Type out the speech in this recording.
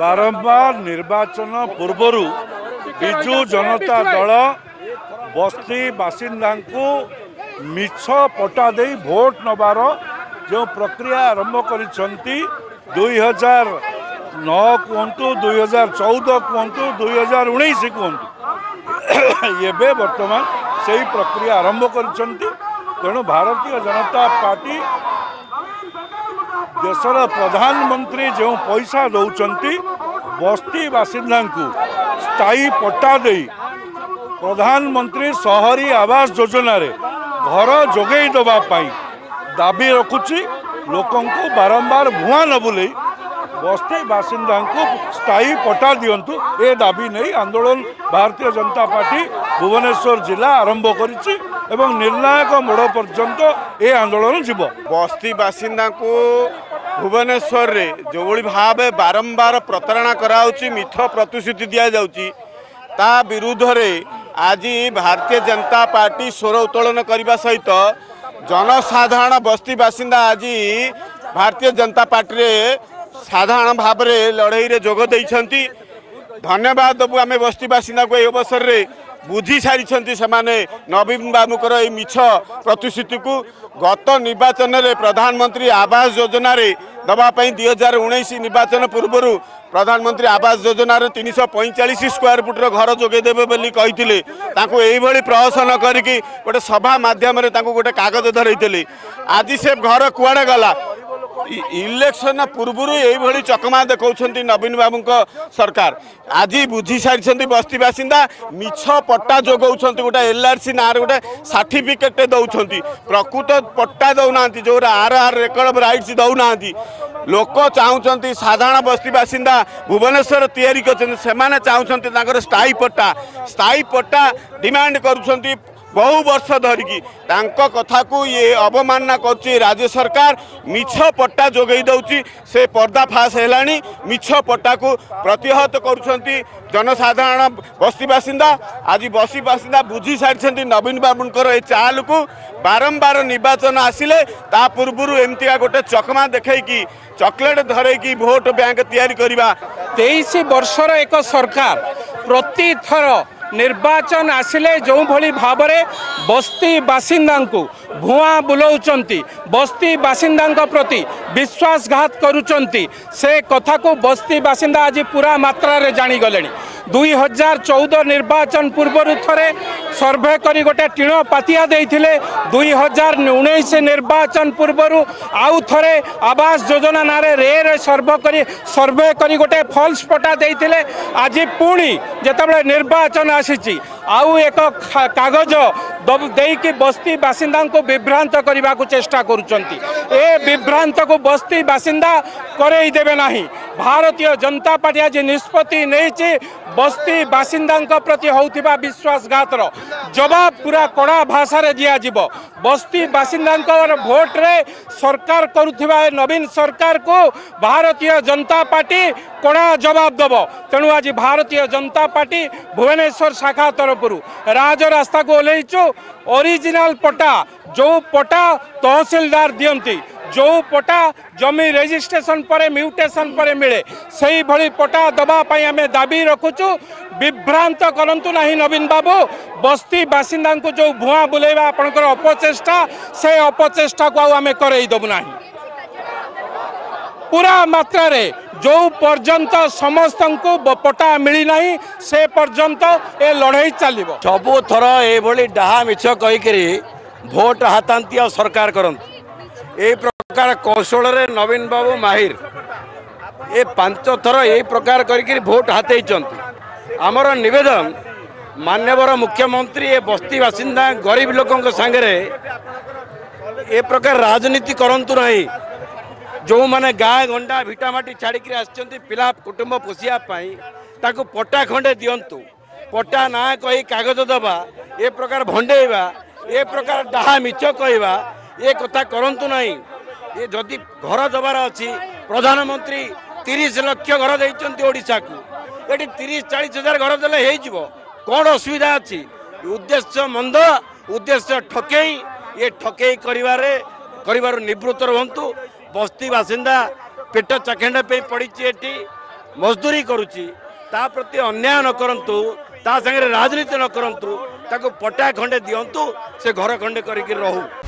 बारंबार निर्वाचन पूर्वर बिजू जनता दल बस्ती बासिंदा मिछ पटा दे भोट नबार जो प्रक्रिया आरंभ कर 2009 कहतु 2014 कहतु 2019 कहतु एबे वर्तमान से ही प्रक्रिया आरंभ कर तेणु भारतीय जनता पार्टी देशर प्रधानमंत्री जो पैसा दौरान बस्ती बासिंदा स्थायी पट्टा दे प्रधानमंत्री शहरी आवास योजना रे घर जोगई देवाई दाबी रखुची लोक बारंबार भुआ न बुले बस्ती बासिंदा स्थायी पट्टा दिंतु ए दाबी नहीं आंदोलन भारतीय जनता पार्टी भुवनेश्वर जिला आरंभ करिछि एवं निर्णायक मोड़ पर्यंत ए आंदोलन जीव बस्ती बासिंदा भुवनेश्वर रे जो भाव बारंबार प्रतारणा कराउची मिथ प्रतिश्रुति दिया जाउची ता विरुद्ध रे आज भारतीय जनता पार्टी स्वर उत्तोलन करने सहित जनसाधारण बस्ती बासिंदा आज भारतीय जनता पार्टी रे साधारण भाव लड़ई रे जोग देइछंती। धन्यवाद दबु आम बस्ती बासिंदा को अवसर रे बुझी सारी से नवीन बाबूकर ये मिछ प्रतिश्रुति को गत निर्वाचन रे प्रधानमंत्री आवास योजना रे दवापाई 2019 निर्वाचन पूर्वर प्रधानमंत्री आवास योजना रे 345 स्क्वायर फुट्र घर जोगेदेवे बोली कही प्रहसन करके गोटे सभा मध्यम गोटे कागज धरते आज से घर कुआड़े गला इलेक्शन पूर्वर यही चकमा देखा नवीन बाबू सरकार आज बुझी सारी बस्ती बासिंदा मिछ पट्टा जोगौंट गोटे LRC ना गोटे सर्टिफिकेट दौरान प्रकृत पट्टा दौना जो RR रेकर्ड राइट्स दौना लोक चाहते साधारण बस्ती बासिंदा भुवनेश्वर तैयारी कर स्थायी पट्टा डिमांड कर बहु वर्ष धरिकी कथा को ये अवमानना कर राज्य सरकार मिछ पट्टा जोगई दौची से पर्दाफाश है मिछ पट्टा को प्रतिहत करुंच जनसाधारण बस्ती बासिंदा। आज बस्ती बासिंदा बुझी सारी नवीन बाबूंर ये चाल को बारंबार निर्वाचन आसिले ता पूर्व एमती गोटे चकमा देखी चॉकलेट धरैकी भोट बैंक तैयारी करवा 23 वर्षर एक सरकार प्रति थर निर्वाचन आसिले जो भली भावरे बस्ती बासिंदा भुआ बुलाउचंती बस्ती बासिंदा प्रति विश्वासघात करुचंती से कथा को बस्ती बासिंदा आज पूरा मात्रा रे जानी गलेनी। 2014 निर्वाचन पूर्वर थरे सर्वे करी गोटे टीण पातिया देइथिले 2019 निर्वाचन पूर्वर आउ थरे आवास योजना नारे रे सर्वे करी गोटे फॉल्स पटा देइथिले। आज पुणी जेतेबेले निर्वाचन आसीची आउ एक कागज देइकी बस्ती बासिंदा को विभ्रांत करने को चेष्टा करुचंती ए विभ्रांत को बस्ती बासिंदा करई देबे नाही। भारतीय जनता पार्टी आज निष्पत्ति नहीं बस्ती बासिंदा प्रति होता विश्वासघातर जवाब पूरा कड़ा भाषा रे दिज्व बस्ती बासिंदा भोट रे सरकार करुवा नवीन सरकार को भारतीय जनता पार्टी कड़ा जवाब दब। तेणु आज भारतीय जनता पार्टी भुवनेश्वर शाखा तरफ राजरास्ता को ओल्लू ओरिजिनल पट्टा जो पट्टा तहसीलदार दियंती जो पट्टा जमी रेजिस्ट्रेशन पर म्यूटेशन पर मिले सही भली पट्टा दबापाई आम दाबी रखुचु। विभ्रांत करंतु नहीं नवीन बाबू बस्ती बासिंदा को जो भुआ बुलेवा आपनकर अपचेष्टा से अपचेष्टा को आम करई देबु नाही। पूरा मात्रा रे जो पर्यंत समस्त को पट्टा मिली नहीं से पर्यंत ए लड़ाई चलिबो। सबो थरो ए भली डाहा मिछ कहि करी भोट हातांती और सरकार करंतु ए प्रकार कौशल रे नवीन बाबू माहिर ए पांच थर ए प्रकार करी भोट हाथी आमर निवेदन मानवर मुख्यमंत्री ए बस्ती बासिंदा गरीब लोकों सांगे ए प्रकार राजनीति करंतु नहीं। जो माने गाँ गंडा भिटामाटी छाड़िक पिला कुटुंब पोषापा पट्टा खंडे दिंतु पट्टा ना कही कागज दबा ए प्रकार भंडेवा ए प्रकार डाहा मिछ कहवा ये कथा करंतु नहीं। ये जदि घर दबार अच्छी प्रधानमंत्री 30 लाख घर देइछन्ती ओडिसा को ये 30-40 हजार घर देले हो कौन असुविधा अच्छी। उद्देश्य मंद उद्देश्य ठकई ये ठकई कर निवृत्त रुहतु बस्ती बासिंदा पेट चखेंडा पे पड़ी मजदूरी करुच्ची ता प्रति अन्याय न करतु ता संगे राजनीति न करतु ताको पटा खंडे दिंतु से घर खंडे करके रहू।